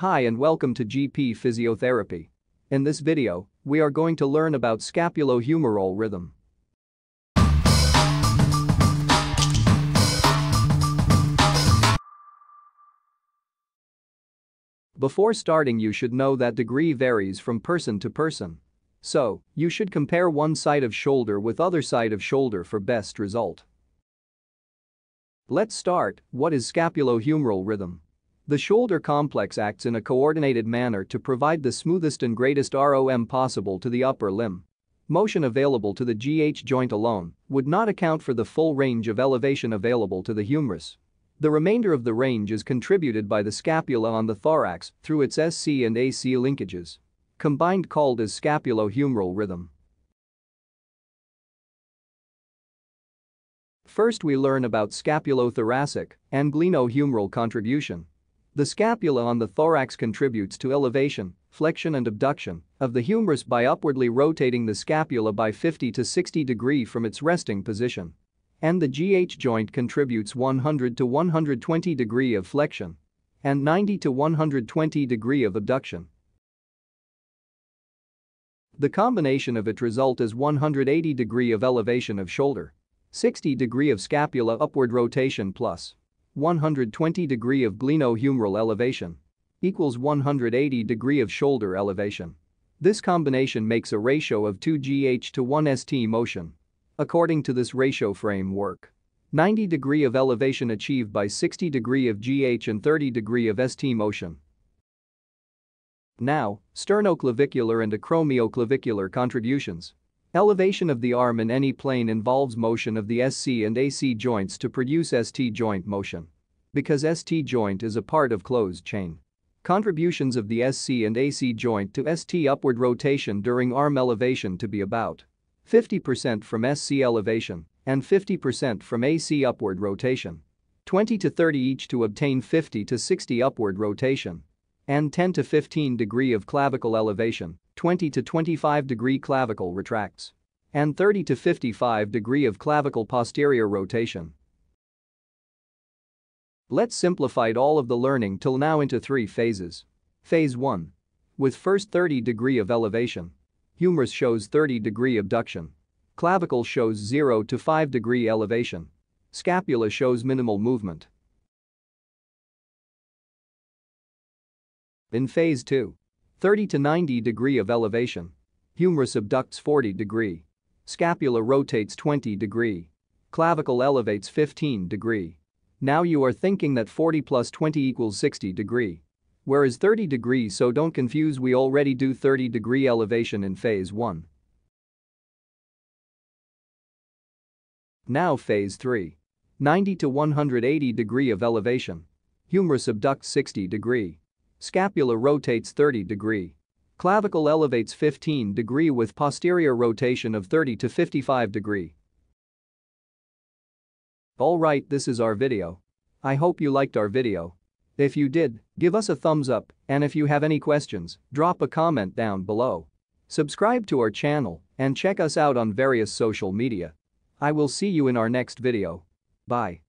Hi and welcome to GP Physiotherapy. In this video, we are going to learn about scapulohumeral rhythm. Before starting, you should know that degree varies from person to person. So, you should compare one side of shoulder with other side of shoulder for best result. Let's start. What is scapulohumeral rhythm? The shoulder complex acts in a coordinated manner to provide the smoothest and greatest ROM possible to the upper limb. Motion available to the GH joint alone would not account for the full range of elevation available to the humerus. The remainder of the range is contributed by the scapula on the thorax through its SC and AC linkages, combined called as scapulohumeral rhythm. First, we learn about scapulothoracic and glenohumeral contribution. The scapula on the thorax contributes to elevation, flexion and abduction of the humerus by upwardly rotating the scapula by 50 to 60 degrees from its resting position. And the GH joint contributes 100 to 120 degrees of flexion and 90 to 120 degrees of abduction. The combination of it result is 180 degrees of elevation of shoulder, 60 degrees of scapula upward rotation plus 120 degree of glenohumeral elevation equals 180 degree of shoulder elevation. This combination makes a ratio of 2 GH to 1 ST motion. According to this ratio framework, 90 degree of elevation achieved by 60 degree of GH and 30 degree of ST motion. Now, sternoclavicular and acromioclavicular contributions. Elevation of the arm in any plane involves motion of the SC and AC joints to produce ST joint motion. Because ST joint is a part of closed chain, contributions of the SC and AC joint to ST upward rotation during arm elevation to be about 50% from SC elevation and 50% from AC upward rotation, 20 to 30 each to obtain 50 to 60 upward rotation, and 10 to 15 degree of clavicle elevation, 20 to 25 degree clavicle retracts, and 30 to 55 degree of clavicle posterior rotation. Let's simplify all of the learning till now into three phases. Phase 1. With first 30 degree of elevation, humerus shows 30 degree abduction, clavicle shows 0 to 5 degree elevation, scapula shows minimal movement. In phase 2, 30 to 90 degree of elevation, humerus abducts 40 degree, scapula rotates 20 degree, clavicle elevates 15 degree. Now you are thinking that 40 plus 20 equals 60 degree, whereas 30 degree, so don't confuse, we already do 30 degree elevation in phase 1. Now phase 3. 90 to 180 degree of elevation, humerus abducts 60 degree, scapula rotates 30 degree, clavicle elevates 15 degree with posterior rotation of 30 to 55 degree. Alright, this is our video. I hope you liked our video. If you did, give us a thumbs up, and if you have any questions, drop a comment down below. Subscribe to our channel and check us out on various social media. I will see you in our next video. Bye.